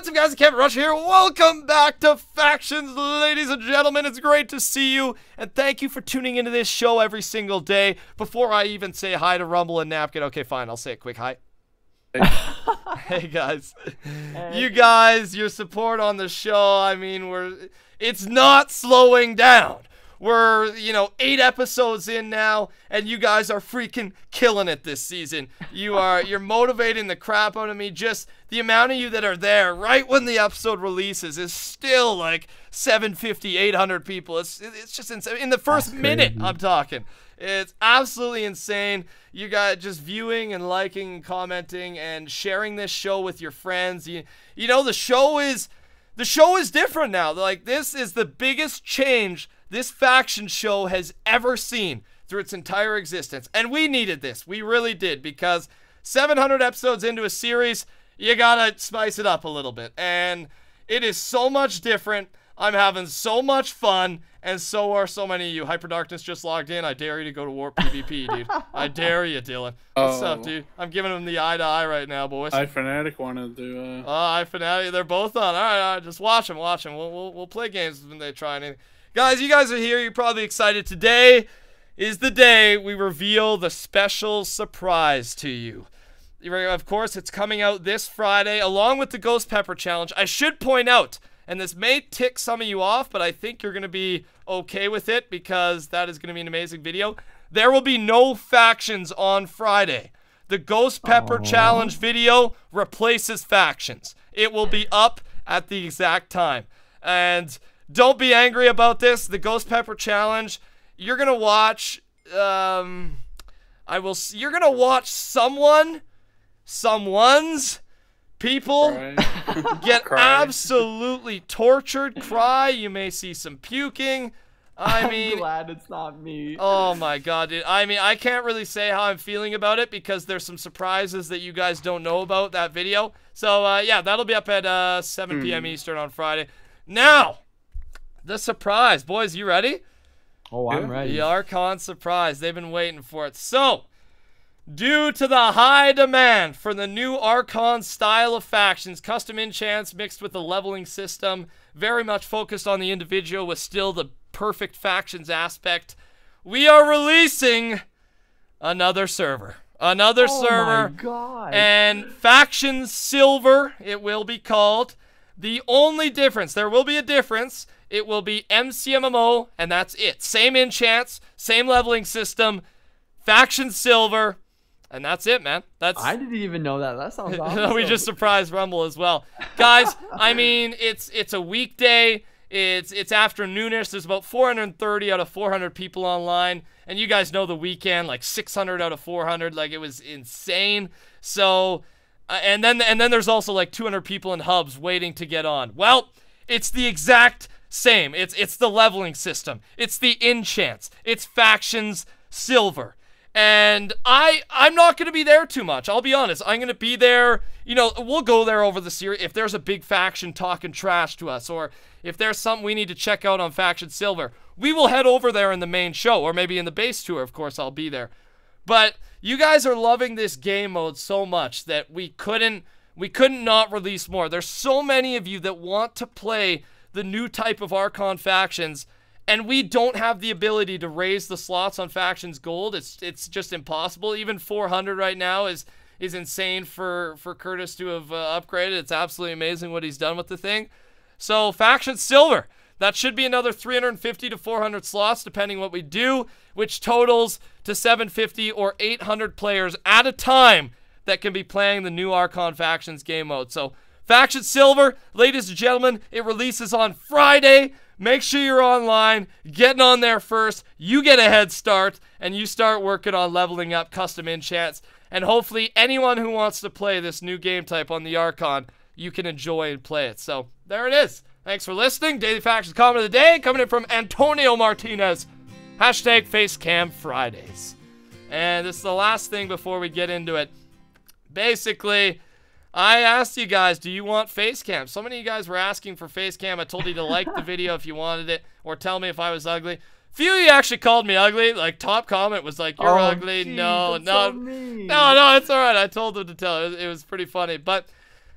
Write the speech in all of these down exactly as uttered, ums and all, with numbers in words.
what's up, guys? Kevin Rusher here. Welcome back to Factions, ladies and gentlemen. It's great to see you, and thank you for tuning into this show every single day. Before I even say hi to Rumble and Napkin, okay, fine, I'll say a quick hi. Hey, guys. Hey. You guys, your support on the show, I mean, we're it's not slowing down. We're, you know, eight episodes in now, and you guys are freaking killing it this season. You are, you're motivating the crap out of me. Just the amount of you that are there right when the episode releases is still like seven fifty, eight hundred people. It's, it's just insane. In the first minute, I'm talking. It's absolutely insane. You got just viewing and liking and commenting and sharing this show with your friends. You, you know, the show is, the show is different now. Like, this is the biggest change this faction show has ever seen through its entire existence. And we needed this. We really did, because seven hundred episodes into a series, you gotta spice it up a little bit. And it is so much different. I'm having so much fun, and so are so many of you. Hyperdarkness just logged in. I dare you to go to Warp PvP, dude. I dare you, Dylan. Oh. What's up, dude? I'm giving them the eye-to-eye right now, boys. iFanatic wanted to do... Uh... Uh, iFanatic, they're both on. All right, all right, just watch them, watch them. We'll, we'll, we'll play games when they try anything. Guys, you guys are here. You're probably excited. Today is the day we reveal the special surprise to you. Of course, it's coming out this Friday, along with the Ghost Pepper Challenge. I should point out, and this may tick some of you off, but I think you're going to be okay with it, because that is going to be an amazing video. There will be no factions on Friday. The Ghost Pepper Aww. Challenge video replaces factions. It will be up at the exact time. And... don't be angry about this. The Ghost Pepper Challenge, you're going to watch, um, I will, you're going to watch someone, someone's people get absolutely tortured, cry. You may see some puking. I mean, I'm glad it's not me. Oh my God, dude. I mean, I can't really say how I'm feeling about it, because there's some surprises that you guys don't know about that video. So, uh, yeah, that'll be up at, uh, seven P M Mm. Eastern on Friday. Now, the surprise. Boys, you ready? Oh, I'm Dude, ready. The Archon surprise. They've been waiting for it. So, due to the high demand for the new Archon style of factions, custom enchants mixed with a leveling system, very much focused on the individual with still the perfect factions aspect, we are releasing another server. Another oh server. My God. And Factions Silver, it will be called. The only difference, there will be a difference, it will be M C M M O, and that's it. Same enchants, same leveling system, Faction Silver, and that's it, man. That's I didn't even know that. That sounds awesome. We just surprised Rumble as well. Guys, I mean, it's it's a weekday. It's it's afternoonish. There's about four hundred thirty out of four hundred people online, and you guys know the weekend, like six hundred out of four hundred. Like, it was insane. So... Uh, and then and then there's also like two hundred people in hubs waiting to get on. Well, it's the exact same. It's it's the leveling system. It's the enchants. It's Factions Silver. And I I'm not going to be there too much. I'll be honest. I'm going to be there, you know, we'll go there over the series if there's a big faction talking trash to us, or if there's something we need to check out on Faction Silver. We will head over there in the main show, or maybe in the base tour, of course, I'll be there. But you guys are loving this game mode so much that we couldn't we couldn't not release more. There's so many of you that want to play the new type of Archon factions, and we don't have the ability to raise the slots on Factions Gold. It's it's just impossible. Even four hundred right now is is insane for for Curtis to have uh, upgraded. It's absolutely amazing what he's done with the thing. So Factions Silver, that should be another three hundred fifty to four hundred slots, depending what we do, which totals to seven fifty or eight hundred players at a time that can be playing the new Archon Factions game mode. So, Faction Silver, ladies and gentlemen, it releases on Friday. Make sure you're online, getting on there first. You get a head start, and you start working on leveling up custom enchants. And hopefully anyone who wants to play this new game type on the Archon, you can enjoy and play it. So, there it is. Thanks for listening. Daily Factions Comment of the Day, coming in from Antonio Martinez. Hashtag Facecam Fridays. And this is the last thing before we get into it. Basically, I asked you guys, do you want Facecam? So many of you guys were asking for Facecam. I told you to like the video if you wanted it, or tell me if I was ugly. Few of you actually called me ugly. Like, top comment was like, you're oh, ugly. Geez, no, no, so no, no, it's all right. I told them to tell. It was, it was pretty funny. But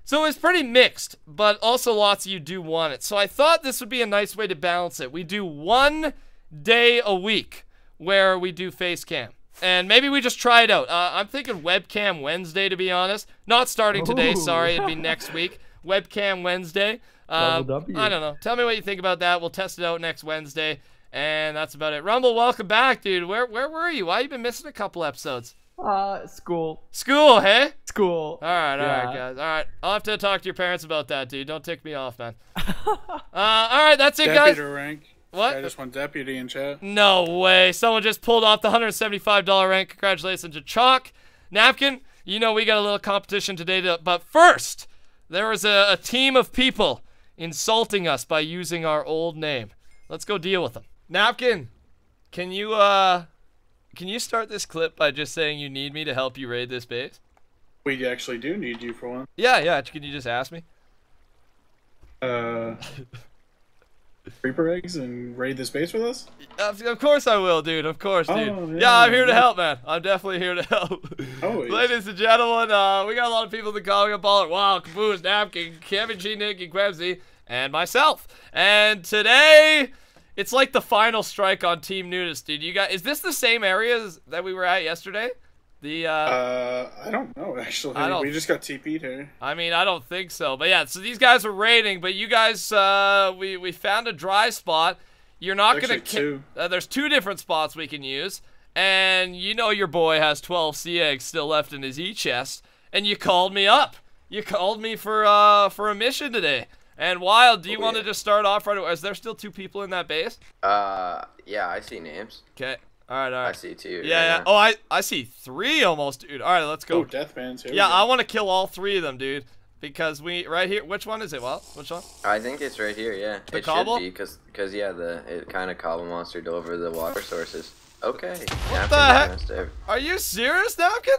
So it's pretty mixed, but also lots of you do want it. So I thought this would be a nice way to balance it. We do one day a week where we do face cam. And maybe we just try it out. Uh, I'm thinking Webcam Wednesday, to be honest. Not starting today, Ooh. sorry. It'd be next week. Webcam Wednesday. Uh, I don't know. Tell me what you think about that. We'll test it out next Wednesday. And that's about it. Rumble, welcome back, dude. Where where were you? Why have you been missing a couple episodes? Uh, school. School, hey? School. All right, all yeah. right, guys. All right. I'll have to talk to your parents about that, dude. Don't tick me off, man. uh, all right, that's it, guys. Deputy rank. What? I just want deputy in chat. No way. Someone just pulled off the one hundred seventy-five dollar rank. Congratulations to Chalk. Napkin, you know we got a little competition today, to, but first, there was a, a team of people insulting us by using our old name. Let's go deal with them. Napkin, can you, uh... Can you start this clip by just saying you need me to help you raid this base? We actually do need you for one. Yeah, yeah. Can you just ask me? Uh, Reaper eggs and raid this base with us? Of, of course I will, dude. Of course, dude. Oh, yeah. yeah, I'm here to help, man. I'm definitely here to help. Ladies and gentlemen, uh, we got a lot of people in the comment ball. Wow, Caboose, Napkin, Kevin G, Nicky, Quemzy, and myself. And today... It's like the final strike on Team Nudist, dude. You got is this the same areas that we were at yesterday? The uh, uh I don't know actually. I don't, we just got T P'd here. I mean, I don't think so. But yeah, so these guys were raiding, but you guys uh we we found a dry spot. You're not going to uh, there's two different spots we can use. And you know your boy has twelve sea eggs still left in his E chest, and you called me up. You called me for uh for a mission today. And Wilde, do you oh, want yeah. to just start off right away? Is there still two people in that base? Uh, yeah, I see names. Okay, all right, all right. I see two. Yeah, yeah. Oh, I, I see three almost, dude. All right, let's go. Oh, Deathman's here. Yeah, I want to kill all three of them, dude, because we right here. Which one is it, Wilde? Which one? I think it's right here. Yeah, the it cobble? should be because because yeah, the it kind of cobble monstered over the water sources. Okay. What Napkin the heck? Are you serious, Napkin?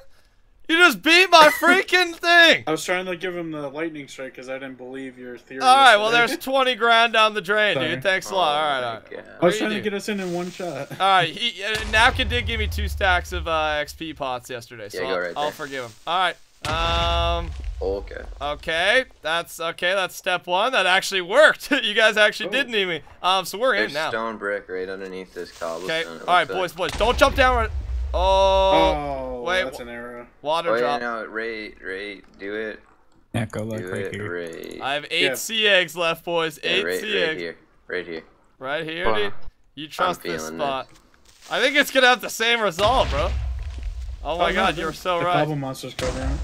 You just beat my freaking thing! I was trying to give him the lightning strike because I didn't believe your theory. Alright, well there's twenty grand down the drain, Sorry. dude. Thanks a lot. Alright, alright. Oh, all right. I was trying to do? get us in in one shot. Alright, uh, Napkin did give me two stacks of uh, X P pots yesterday, so yeah, I'll, right I'll forgive him. Alright, um... Okay. Okay, that's okay, that's step one. That actually worked. You guys actually oh. did need me. Um, so we're there's in now. There's stone brick right underneath this cobblestone. Okay, alright boys, boys, don't jump down right... Oh, oh, wait, that's an error. Water oh, drop. Yeah, no, raid, raid, do it. Yeah, go look do right it, here. Raid. I have eight yeah. sea eggs left, boys. Eight yeah, right, sea right eggs. Here. Right here. Right here, wow. dude. You trust this spot. That. I think it's gonna have the same result, bro. Oh my oh, god, no, you're so the right. Bubble monsters go around.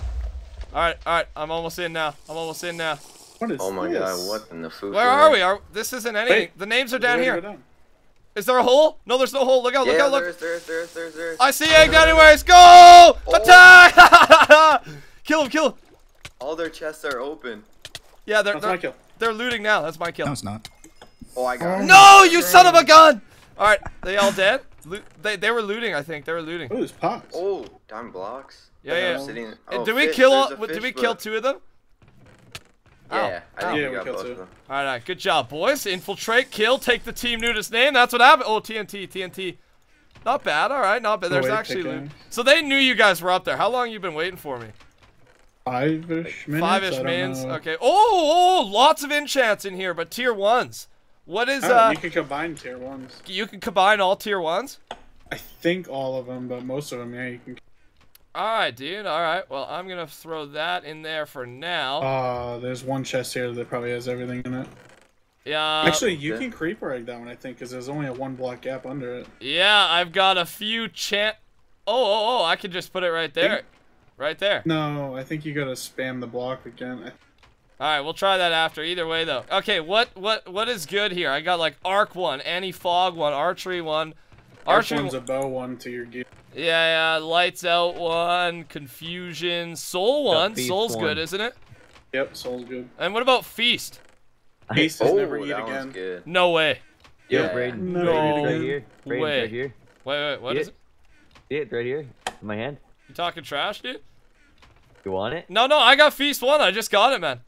All right, all right. I'm almost in now. I'm almost in now. What is oh my this? god, what in the food? Where are we? Are this isn't anything? Wait, the names are down here. Down. Is there a hole? No, there's no hole. Look out, look yeah, out, look. There's, there's, there's, there's, there's. I see eggs anyways. Go! Oh. Attack! Kill him, kill him. All their chests are open. Yeah, they're, they're, kill. they're looting now. That's my kill. No, it's not. Oh, I got oh, it. No, you son of a gun! All right, they all dead? Lo they, they were looting, I think. They were looting. Oh, there's pots. Oh, diamond blocks. Yeah, yeah. yeah. Sitting... Oh, did we fish. kill all... Did we book. kill two of them? Yeah, oh. I think yeah, we got we both of them. Alright, all right, good job, boys. Infiltrate, kill, take the Team Nudist name. That's what happened. Oh, T N T, T N T. Not bad, alright, not bad. There's Wait, actually loot. So they knew you guys were up there. How long you been waiting for me? Five-ish minutes? Five-ish minutes, okay. Oh, oh, lots of enchants in here, but tier ones. What is, oh, uh... you can combine tier ones. You can combine all tier ones? I think all of them, but most of them, yeah, you can. Alright, dude. Alright. Well, I'm going to throw that in there for now. Uh, there's one chest here that probably has everything in it. Yeah. Actually, you okay. can creeper egg that one, I think, because there's only a one block gap under it. Yeah, I've got a few chan... Oh, oh, oh. I could just put it right there. Think... Right there. No, I think you got to spam the block again. Alright, we'll try that after. Either way, though. Okay, what, what, what is good here? I got, like, Arc one, Anti-Fog one, Archery one. Archery one's a bow one to your gear. Yeah, yeah, lights out one, confusion, soul one, soul's one. good, isn't it? Yep, soul's good. And what about feast? Feast is oh, never eat again. Good. No way. Yo, yeah. Braden, no Braden's right here. Braden's way. right here. Wait, wait, what See is it? it? See it right here, in my hand. You talking trash, dude? You want it? No, no, I got feast one. I just got it, man.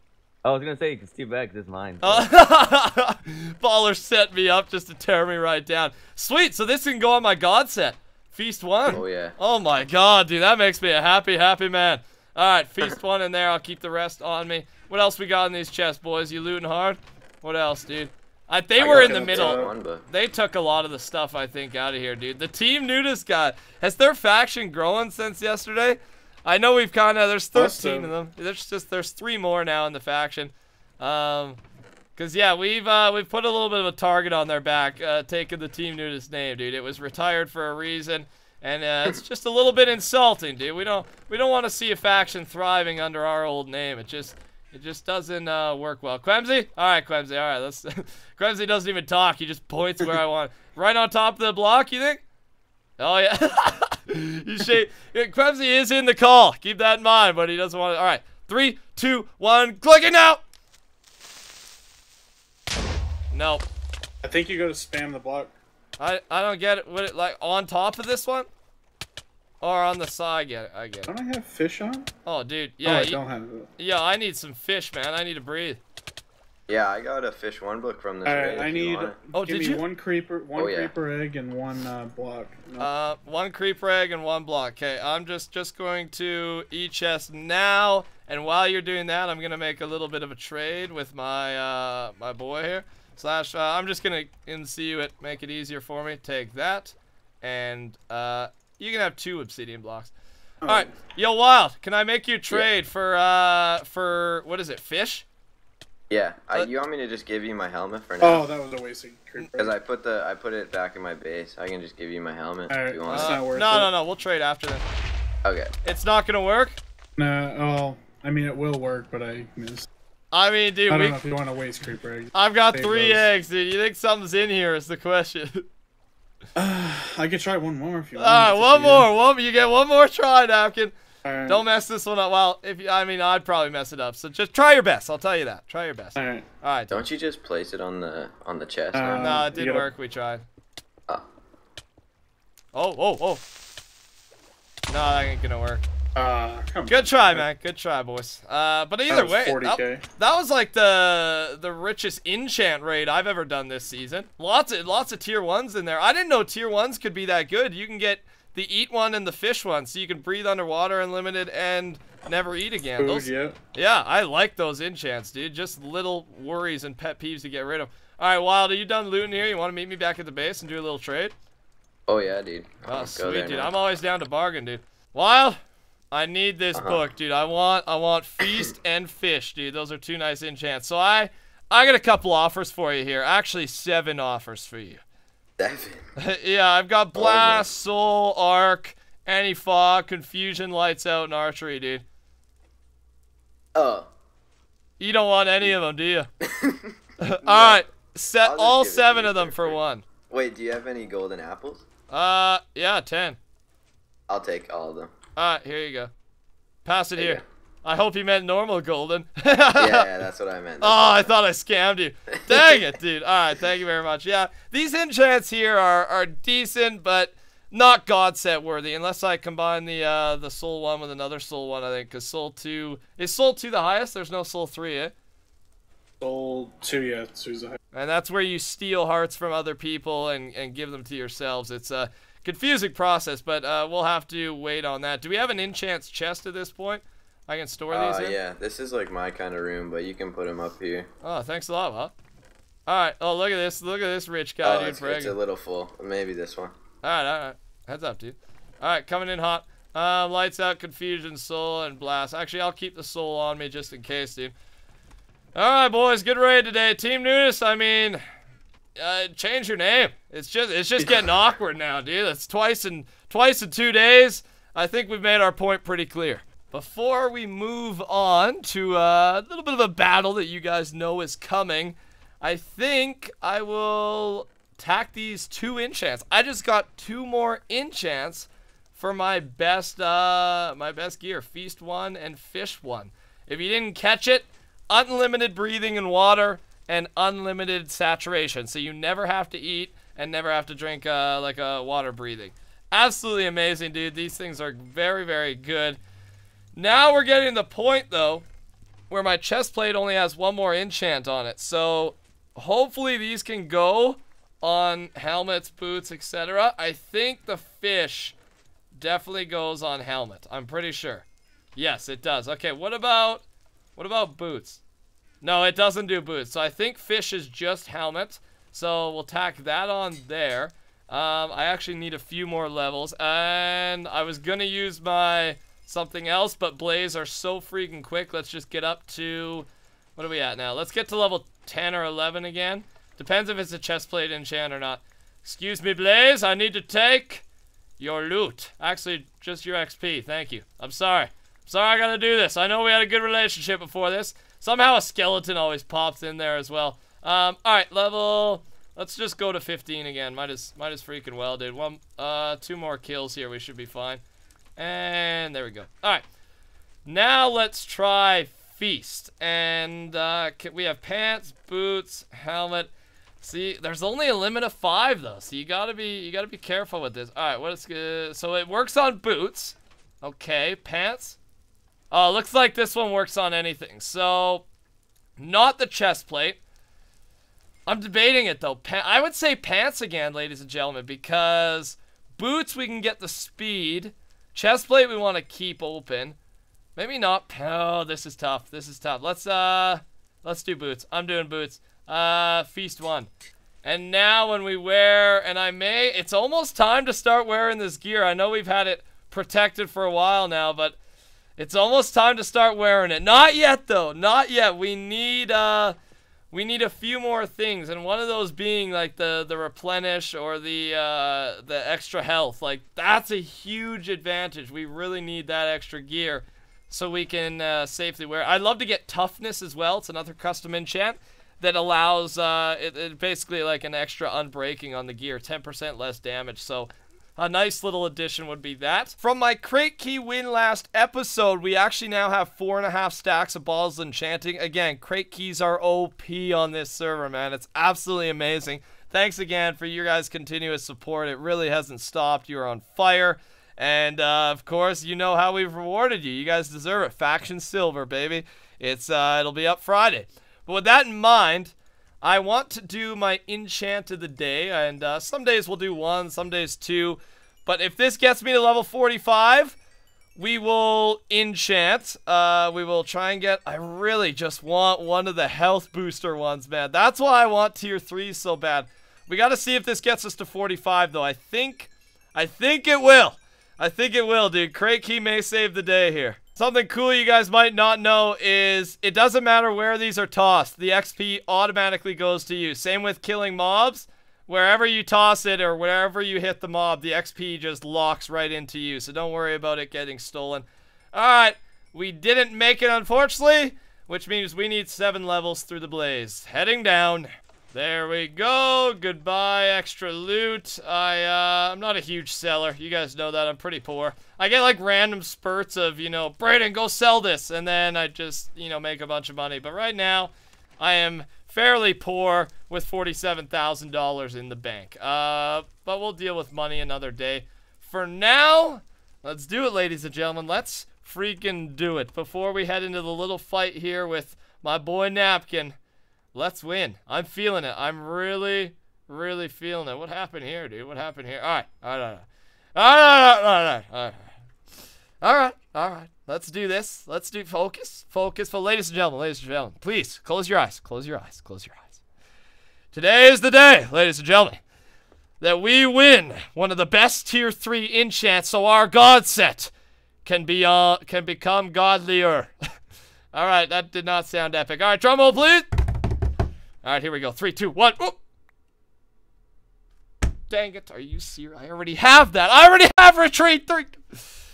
I was gonna say you can steal back because it's mine. So. Uh, Baller set me up just to tear me right down. Sweet, so this can go on my god set. Feast one? Oh, yeah. Oh, my God, dude. That makes me a happy, happy man. All right, Feast one in there. I'll keep the rest on me. What else we got in these chests, boys? You looting hard? What else, dude? I, they I were in the middle. One, but... They took a lot of the stuff, I think, out of here, dude. The Team Nudist got... Has their faction grown since yesterday? I know we've kind of... There's thirteen awesome. of them. There's just there's three more now in the faction. Um, Because, yeah, we've uh, we've put a little bit of a target on their back, uh, taking the Team Nudist name, dude. It was retired for a reason. And uh, it's just a little bit insulting, dude. We don't we don't want to see a faction thriving under our old name. It just it just doesn't uh, work well. Quemzy, all right, Quemzy, all right. Let's. Quemzy doesn't even talk. He just points where I want. Right on top of the block, you think? Oh yeah. you shake. Quemzy is in the call. Keep that in mind, but he doesn't want it. All right, three, two, one, click it now. Nope. I think you go to spam the block. I, I don't get it. Would it like on top of this one? Or on the side? I get it. I get it. Don't I have fish on? Oh, dude. Yeah, oh, I you, don't have it. Yeah, I need some fish, man. I need to breathe. Yeah, I got a fish one book from this. All right, I need. Oh, give did me you? One creeper, one oh, yeah. creeper egg, and one uh, block. No. Uh, one creeper egg and one block. Okay, I'm just just going to e-chest now, and while you're doing that, I'm gonna make a little bit of a trade with my uh my boy here. Slash, uh, I'm just gonna M C U it, make it easier for me. Take that, and uh, you can have two obsidian blocks. Oh. All right, yo, Wild, can I make you trade yeah. for uh, for what is it, fish? Yeah, uh, I, you want me to just give you my helmet for now? Oh, that was a wasted creeper. Because I put the, I put it back in my base. I can just give you my helmet right. if you want. Uh, not worth no, it. no, no, we'll trade after that. Okay. It's not gonna work. No, oh, I mean it will work, but I missed. I mean, dude, I don't we, know if you want to waste creeper eggs. I've got Save three those. eggs, dude. You think something's in here is the question. uh, I could try one more if you want. All right, one more. One, you get one more try, Napkin. Right. Don't mess this one up. Well, if you, I mean, I'd probably mess it up. So just try your best. I'll tell you that. Try your best. All right. All right. Don't you just place it on the on the chest? Uh, no, nah, it didn't gotta... work. We tried. Uh. Oh, oh, oh. No, that ain't gonna work. Uh, Good try, man. Good try, boys. Uh, but either way, that, that was like the the richest enchant raid I've ever done this season. Lots of lots of tier ones in there. I didn't know tier ones could be that good. You can get the eat one and the fish one, so you can breathe underwater unlimited and never eat again. Food, those, yeah. yeah, I like those enchants, dude. Just little worries and pet peeves to get rid of. All right, Wild, are you done looting here? You want to meet me back at the base and do a little trade? Oh yeah, dude. Oh, sweet, dude. Now. I'm always down to bargain, dude. Wild. I need this uh-huh. book, dude. I want I want Feast and Fish, dude. Those are two nice enchants. So I I got a couple offers for you here. Actually, seven offers for you. Seven? yeah, I've got Blast, oh, Soul, Arc, Anti-Fog, Confusion, Lights Out, and Archery, dude. Oh. You don't want any of them, do you? no. All right. Set all seven of them for free. one. Wait, do you have any golden apples? Uh, yeah, ten. I'll take all of them. Alright, here you go. Pass it there here. I hope you meant normal golden. yeah, yeah, that's what I meant. That's oh, I meant. thought I scammed you. Dang it, dude. Alright, thank you very much. Yeah, these enchants here are, are decent, but not God set worthy. Unless I combine the uh, the soul one with another soul one, I think. Because soul two... Is soul two the highest? There's no soul three, eh? Soul two, yeah. Two's the highest. And that's where you steal hearts from other people and, and give them to yourselves. It's... Uh, confusing process, but uh, we'll have to wait on that. Do we have an enchant's chest at this point? I can store these uh, in? Yeah, this is like my kind of room, but you can put them up here. Oh, thanks a lot, Bob. All right. Oh, look at this. Look at this rich guy, oh, dude. It's, it's a little full. Maybe this one. All right, all right. Heads up, dude. All right, coming in hot. Uh, lights out, confusion, soul, and blast. Actually, I'll keep the soul on me just in case, dude. All right, boys. Good raid today. Team Nudist, I mean... Uh, change your name. It's just it's just getting awkward now, dude. That's twice in twice in two days. I think we've made our point pretty clear. Before we move on to a little bit of a battle that you guys know is coming, I think I will tack these two enchants. I just got two more enchants for my best uh my best gear, Feast one and Fish one. If you didn't catch it, unlimited breathing and water. And unlimited saturation, so you never have to eat and never have to drink uh, like a uh, water breathing. Absolutely amazing, dude. These things are very, very good. Now we're getting to the point though where my chest plate only has one more enchant on it. So hopefully these can go on helmets, boots, et cetera. I think the fish definitely goes on helmet. I'm pretty sure. Yes, it does. Okay, what about what about boots? No, it doesn't do boots. So I think fish is just helmet. So we'll tack that on there. Um, I actually need a few more levels. And I was going to use my something else, but Blaze are so freaking quick. Let's just get up to... What are we at now? Let's get to level ten or eleven again. Depends if it's a chestplate enchant or not. Excuse me, Blaze. I need to take your loot. Actually, just your X P. Thank you. I'm sorry. I'm sorry I got to do this. I know we had a good relationship before this. Somehow a skeleton always pops in there as well. Um, alright, level... Let's just go to fifteen again. Might as, might as freaking well, dude. One, uh, two more kills here. We should be fine. And there we go. Alright. Now let's try Feast. And uh, can, we have pants, boots, helmet. See, there's only a limit of five, though. So you gotta be, you gotta be careful with this. Alright, what is good? So it works on boots. Okay, pants. Uh, looks like this one works on anything. So, not the chest plate. I'm debating it, though. Pa I would say pants again, ladies and gentlemen, because boots, we can get the speed. Chestplate, we want to keep open. Maybe not. Oh, this is tough. This is tough. Let's, uh, let's do boots. I'm doing boots. Uh, Feast one. And now when we wear, and I may, it's almost time to start wearing this gear. I know we've had it protected for a while now, but it's almost time to start wearing it. Not yet, though. Not yet. We need, uh... We need a few more things, and one of those being like the the replenish or the uh, the extra health. Like that's a huge advantage. We really need that extra gear, so we can uh, safely wear. I'd love to get toughness as well. It's another custom enchant that allows uh, it, it basically like an extra unbreaking on the gear, ten percent less damage. So a nice little addition would be that. From my crate key win last episode, we actually now have four and a half stacks of balls enchanting. Again, crate keys are O P on this server, man. It's absolutely amazing. Thanks again for your guys' continuous support. It really hasn't stopped. You're on fire. And, uh, of course, you know how we've rewarded you. You guys deserve it. Factions Silver, baby. It's uh, it'll be up Friday. But with that in mind... I want to do my enchant of the day, and uh, some days we'll do one, some days two, but if this gets me to level forty-five, we will enchant, uh, we will try and get, I really just want one of the health booster ones, man. That's why I want tier three so bad. We gotta see if this gets us to forty-five, though. I think, I think it will. I think it will, dude. Crate key may save the day here. Something cool you guys might not know is it doesn't matter where these are tossed. The X P automatically goes to you. Same with killing mobs. Wherever you toss it or wherever you hit the mob, the X P just locks right into you. So don't worry about it getting stolen. Alright, we didn't make it, unfortunately, which means we need seven levels through the blaze. Heading down. There we go. Goodbye, extra loot. I, uh, I'm not a huge seller. You guys know that. I'm pretty poor. I get, like, random spurts of, you know, Brayden, go sell this. And then I just, you know, make a bunch of money. But right now, I am fairly poor with forty-seven thousand dollars in the bank. Uh, but we'll deal with money another day. For now, let's do it, ladies and gentlemen. Let's freaking do it. Before we head into the little fight here with my boy Napkin. Let's win. I'm feeling it. I'm really, really feeling it. What happened here, dude? What happened here? All right. All right. All right. All right. All right. All right. All right. Let's do this. Let's do focus. Focus. But ladies and gentlemen, ladies and gentlemen, please close your eyes. Close your eyes. Close your eyes. Today is the day, ladies and gentlemen, that we win one of the best tier three enchants so our god set can be uh, can become godlier. All right. That did not sound epic. All right. Drum roll, please. All right, here we go. Three, two, one. Oop. Dang it. Are you serious? I already have that. I already have retreat three.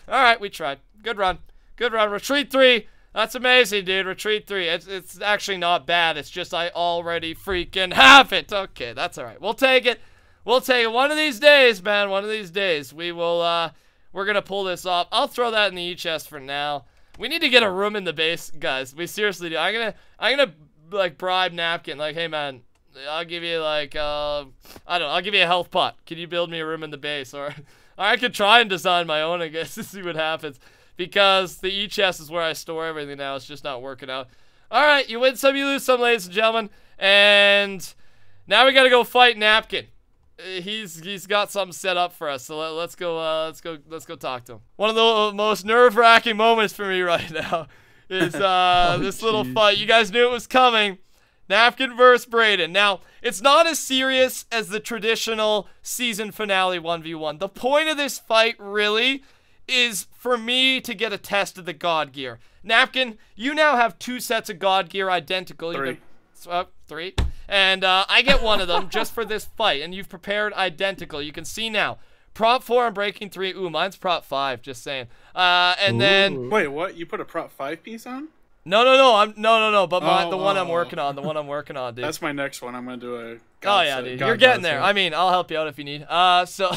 All right, we tried. Good run. Good run. Retreat three. That's amazing, dude. Retreat three. It's, it's actually not bad. It's just I already freaking have it. Okay, that's all right. We'll take it. We'll take it. One of these days, man. One of these days. We will, uh, we're going to pull this off. I'll throw that in the e-chest for now. We need to get a room in the base, guys. We seriously do. I'm going to, I'm going to. like bribe Napkin, like, hey man, I'll give you like uh I don't know, I'll give you a health pot. Can you build me a room in the base? Or, or I could try and design my own, I guess, to see what happens. Because the E chest is where I store everything now, it's just not working out. Alright, you win some, you lose some, ladies and gentlemen. And now we gotta go fight Napkin. He's he's got something set up for us, so let, let's go uh let's go let's go talk to him. One of the most nerve-wracking moments for me right now is uh, oh, this little geez. fight. You guys knew it was coming. Napkin versus Brayden. Now, it's not as serious as the traditional season finale one v one. The point of this fight, really, is for me to get a test of the God gear. Napkin, you now have two sets of God gear identical. Three. You can, uh, three. And uh, I get one of them just for this fight, and you've prepared identical. You can see now. Prop four on breaking three. Ooh, mine's prop five. Just saying. Uh, and Ooh. then wait, what? You put a prop five piece on? No, no, no. I'm no, no, no. But my, oh, the one oh. I'm working on, the one I'm working on, dude. That's my next one. I'm gonna do a. God oh yeah, dude. God You're God getting there. Thing. I mean, I'll help you out if you need. Uh, so,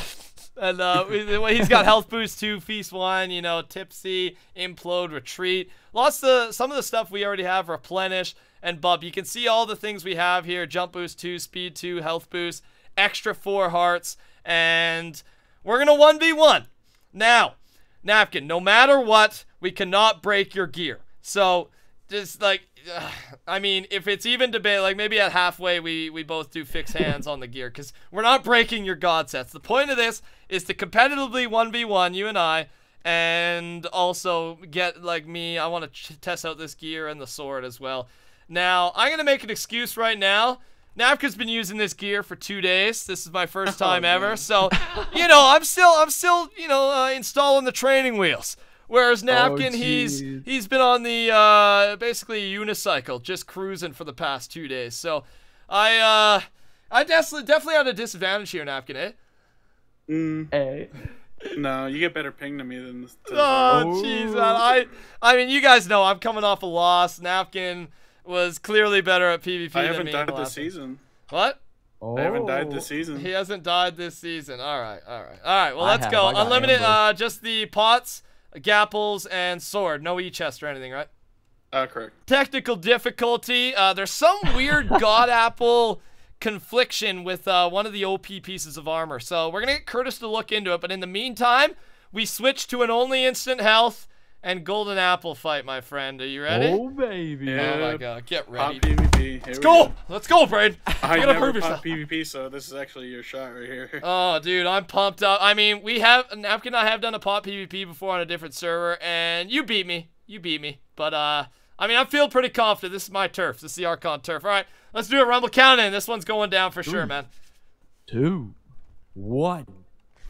and uh, he's got health boost two, feast one. You know, tipsy, implode, retreat. Lots of some of the stuff we already have. Replenish and bub. You can see all the things we have here. Jump boost two, speed two, health boost, extra four hearts, and. We're going to one v one. Now, Napkin, no matter what, we cannot break your gear. So, just like, ugh, I mean, if it's even debate, like maybe at halfway we, we both do fixed hands on the gear because we're not breaking your god sets. The point of this is to competitively one v one, you and I, and also get, like me, I want to test out this gear and the sword as well. Now, I'm going to make an excuse right now. Napkin's been using this gear for two days. This is my first time oh, ever, man. so you know I'm still I'm still you know uh, installing the training wheels. Whereas Napkin, oh, he's he's been on the uh, basically unicycle, just cruising for the past two days. So I uh, I definitely definitely had a disadvantage here, Napkin. Eh? Mm. Hey. No, you get better ping to me than. This oh jeez, I I mean you guys know I'm coming off a loss, Napkin. Was clearly better at PvP I haven't than me died this season. What? Oh. I haven't died this season. He hasn't died this season. All right, all right, all right. Well, I let's have, go. Unlimited, uh, just the pots, gapples, and sword. No e-chest or anything, right? Uh, correct. Technical difficulty. Uh, there's some weird god apple confliction with uh, one of the O P pieces of armor. So we're gonna get Curtis to look into it. But in the meantime, we switch to an only instant health. And golden apple fight, my friend. Are you ready? Oh baby! Yep. Oh my god, get ready! Pop PvP. Let's go. go! Let's go, Brayden. I you gotta never prove pop yourself. PvP, so this is actually your shot right here. Oh, dude, I'm pumped up. I mean, we have Napkin. I have done a pop PvP before on a different server, and you beat me. You beat me. But uh, I mean, I feel pretty confident. This is my turf. This is the Archon turf. All right, let's do a Rumble count in. This one's going down for Two. sure, man. Two, one,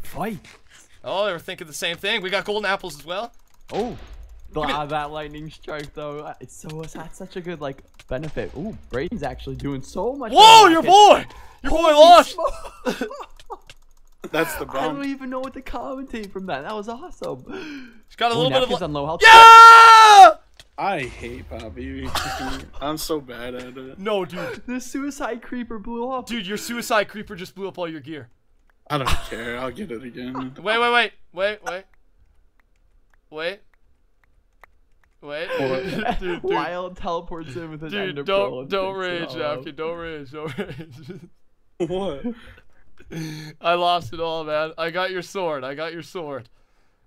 fight! Oh, they were thinking the same thing. We got golden apples as well. Oh, blah, that lightning strike though. It's so it's had such a good like benefit. Oh, Brayden's actually doing so much. Whoa, your boy, your boy lost. That's the bomb. I don't even know what to commentate from that. That was awesome. She's got a Ooh, little bit of on low health. Yeah! I hate Bobby. I'm so bad at it. No, dude, the suicide creeper blew up. Dude, your suicide creeper just blew up all your gear. I don't care. I'll get it again. Wait, wait, wait, wait, wait. Wait. Wait. dude, dude. Wild teleports in with an dude, ender don't, don't rage, Napkin. Don't rage. Don't rage. What? I lost it all, man. I got your sword. I got your sword.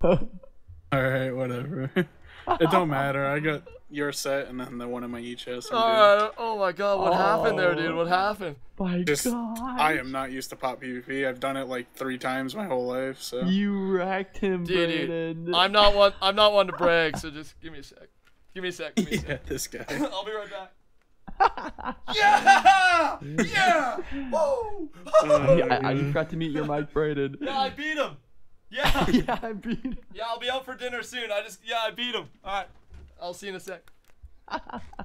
Alright, whatever. It don't matter. I got your set and then the one in my e-chest. Right. Oh my god, what oh, happened there, dude? What happened? My Just, god. I am not used to pop PvP. I've done it like three times my whole life, so. You racked him, dude. dude. I'm not one I'm not one to brag, so just give me a sec. Give me a sec. Give me a sec. Yeah, this guy. I'll be right back. yeah! Yeah! Whoa! uh, yeah, I, I just got to meet your Mike Brayden. Yeah, I beat him. Yeah. yeah, I beat him. Yeah, I'll be out for dinner soon. I just yeah, I beat him. All right. I'll see you in a sec.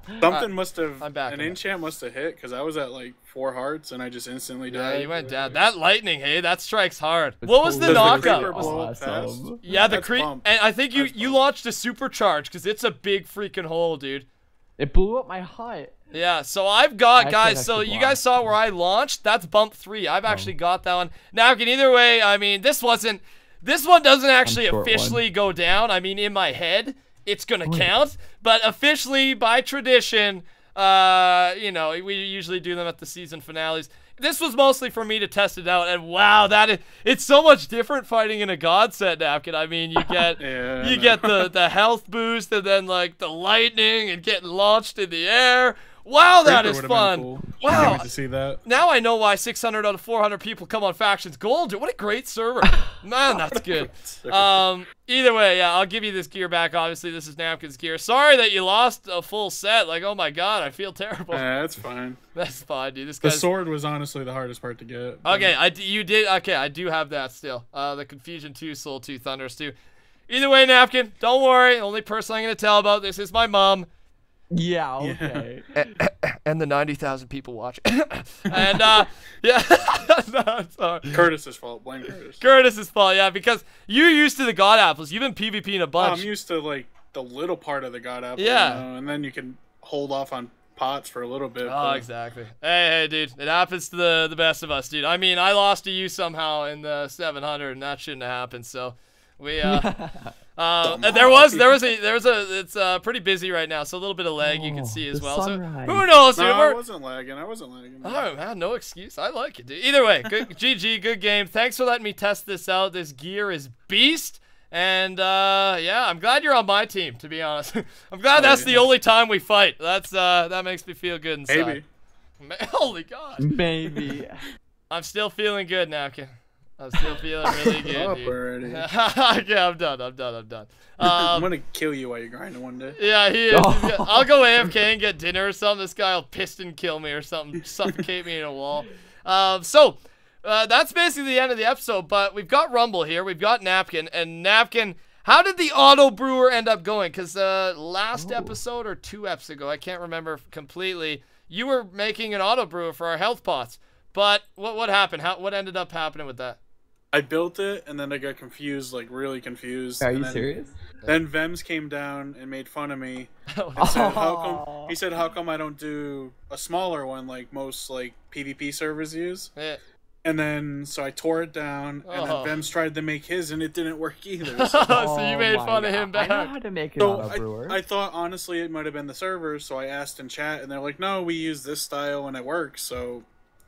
Something right. must have I'm back an enchant must have hit because I was at like four hearts and I just instantly died. Yeah, you went down. That lightning, hey, that strikes hard. It's what was cool. the knockout? Awesome. Yeah, the creep. And I think you That's you launched a supercharge because it's a big freaking hole, dude. It blew up my height. Yeah, so I've got, I guys, so you guys saw where I launched. That's bump three. I've actually oh. got that one. Now, either way, I mean, this wasn't, this one doesn't actually officially one. go down. I mean, in my head, it's going to count. But officially, by tradition, uh, you know, we usually do them at the season finales. This was mostly for me to test it out. And wow, that is, it's so much different fighting in a god set, Napkin. I mean, you get yeah, you get the, the health boost and then, like, the lightning and getting launched in the air. Wow, that is fun. Cool. Wow. To see that. Now I know why six hundred out of four hundred people come on Factions Gold. What a great server. Man, that's good. Um, either way, yeah, I'll give you this gear back. Obviously, this is Napkin's gear. Sorry that you lost a full set. Like, oh my God, I feel terrible. Yeah, that's fine. That's fine, dude. This guy's... The sword was honestly the hardest part to get. But... Okay, I, you did. Okay, I do have that still. Uh, the Confusion two, Soul two, Thunders two. Either way, Napkin, don't worry. The only person I'm going to tell about this is my mom. Yeah, okay. Yeah. And the ninety thousand people watch. And, uh, yeah. No, I'm sorry. Curtis's fault. Blame Curtis. Curtis's fault, yeah, because you're used to the God Apples. You've been PvPing a bunch. Oh, I'm used to, like, the little part of the God Apple. Yeah. You know, and then you can hold off on pots for a little bit. Oh, but... exactly. Hey, hey, dude. It happens to the, the best of us, dude. I mean, I lost to you somehow in the seven hundred, and that shouldn't have happened, so... We uh, uh there was there was a there was a it's uh pretty busy right now, so a little bit of lag oh, you can see as well. Sunrise. So who knows? Dude, no, I wasn't lagging. I wasn't lagging. Oh man, no excuse. I like it, dude. Either way, good G G, good game. Thanks for letting me test this out. This gear is beast, and uh, yeah, I'm glad you're on my team. To be honest, I'm glad oh, that's yeah. the only time we fight. That's uh, that makes me feel good inside. Maybe. Holy God. Maybe. I'm still feeling good, Napkin. I'm still feeling really good, dude. Already. Yeah, I'm done. I'm done. I'm done. Um, I'm gonna kill you while you're grinding one day. Yeah, he is. Oh. I'll go A F K and get dinner or something. This guy will piston kill me or something, suffocate me in a wall. Um, so uh, that's basically the end of the episode. But we've got Rumble here. We've got Napkin and Napkin. How did the auto brewer end up going? Because uh, last Ooh. episode or two eps ago, I can't remember completely. You were making an auto brewer for our health pots. But what what happened? How what ended up happening with that? I built it, and then I got confused, like really confused. Are you then, serious? Then Vems came down and made fun of me. Oh. And said, how come, he said, how come I don't do a smaller one like most like PvP servers use? Yeah. And then, so I tore it down, oh. and then Vems tried to make his, and it didn't work either. So, oh, so you made fun God. of him back. I know how to make an so auto brewer. I, I thought, honestly, it might have been the server, so I asked in chat, and they're like, no, we use this style, and it works, so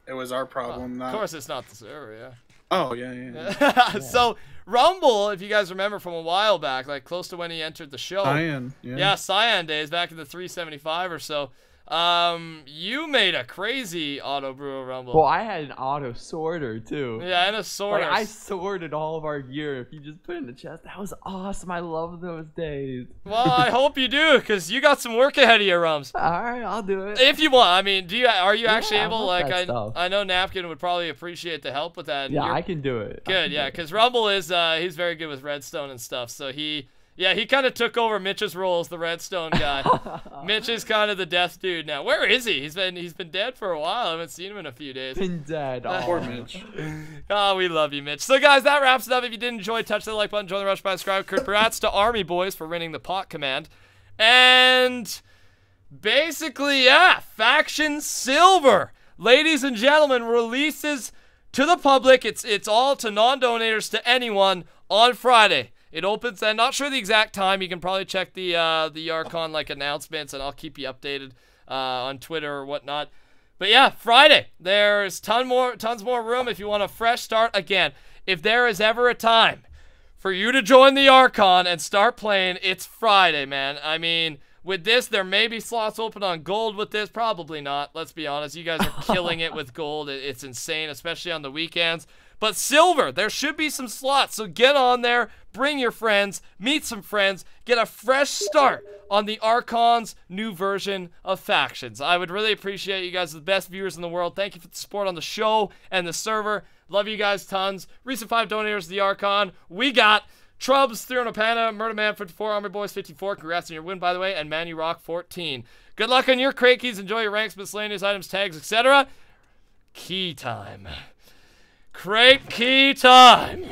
it was our problem. Well, not... Of course, it's not the server, yeah. Oh, yeah, yeah, yeah. So, Rumble, if you guys remember from a while back, like close to when he entered the show. Cyan. Yeah, yeah Cyan days, back in the three seventy-five or so. Um, you made a crazy auto brewer Rumble. Well, I had an auto sorter, too. Yeah, and a sorter. Like, I sorted all of our gear. If you just put it in the chest, that was awesome. I love those days. Well, I hope you do, because you got some work ahead of your Rums. All right, I'll do it. If you want. I mean, do you? Are you actually yeah, able? I like, I stuff. I know Napkin would probably appreciate the help with that. Yeah, I can do it. Good, yeah, because Rumble is, uh, he's very good with redstone and stuff, so he... Yeah, he kind of took over Mitch's role as the redstone guy. Mitch is kind of the death dude now. Where is he? He's been he's been dead for a while. I haven't seen him in a few days. Been dead. Oh. Poor Mitch. Oh, we love you, Mitch. So, guys, that wraps it up. If you did enjoy, touch the like button, join the rush by subscribe. Congrats to Army Boys for winning the pot command. And basically, yeah, Factions Silver, ladies and gentlemen, releases to the public. It's it's all to non-donators, to anyone, on Friday. It opens, I'm not sure the exact time. You can probably check the uh, the Archon like announcements, and I'll keep you updated uh, on Twitter or whatnot. But yeah, Friday, there's ton more, tons more room if you want a fresh start. Again, if there is ever a time for you to join the Archon and start playing, it's Friday, man. I mean, with this, there may be slots open on gold with this. Probably not. Let's be honest. You guys are killing it with gold. It's insane, especially on the weekends. But silver, there should be some slots, so get on there, bring your friends, meet some friends, get a fresh start on the Archon's new version of Factions. I would really appreciate you guys, the best viewers in the world. Thank you for the support on the show and the server. Love you guys tons. Recent five donators to the Archon. We got Trubs, Theronopana, Murder Man fifty-four, Army Boys fifty-four. Congrats on your win, by the way, and ManuRock fourteen. Good luck on your crate keys. Enjoy your ranks, miscellaneous items, tags, et cetera. Key time. Crate key time.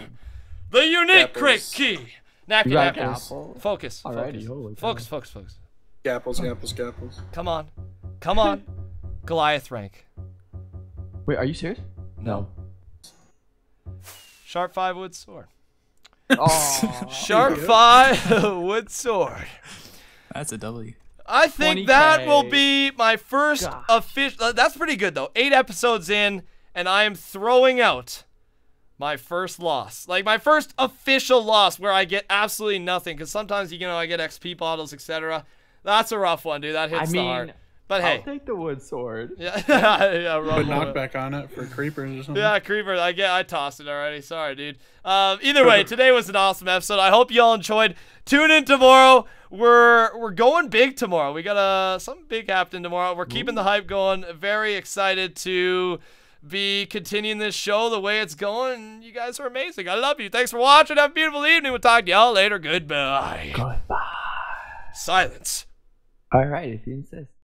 The unique Gapples. crate key. Napkin, napkin. Apple. Focus. Alrighty, focus. focus, focus, focus. Gapples, gapples, gapples. Come on. Come on. Goliath rank. Wait, are you serious? No. Sharp five wood sword. Oh, Sharp five wood sword. That's a W. I think twenty K. That will be my first official. Uh, that's pretty good, though. Eight episodes in. And I am throwing out my first loss. Like, my first official loss where I get absolutely nothing. Because sometimes, you know, I get X P bottles, et cetera. That's a rough one, dude. That hits I mean, the heart. But hey, I'll take the wood sword. Yeah, yeah. Put knockback on it for creepers or something. Yeah, creeper. I get. I tossed it already. Sorry, dude. Um, either way, today was an awesome episode. I hope y'all enjoyed. Tune in tomorrow. We're we're going big tomorrow. We got a uh, something big happening tomorrow. We're keeping Ooh. the hype going. Very excited to be continuing this show the way it's going. You guys are amazing. I love you. Thanks for watching. Have a beautiful evening. We'll talk to y'all later. Goodbye. Goodbye. Silence. All right, if you insist.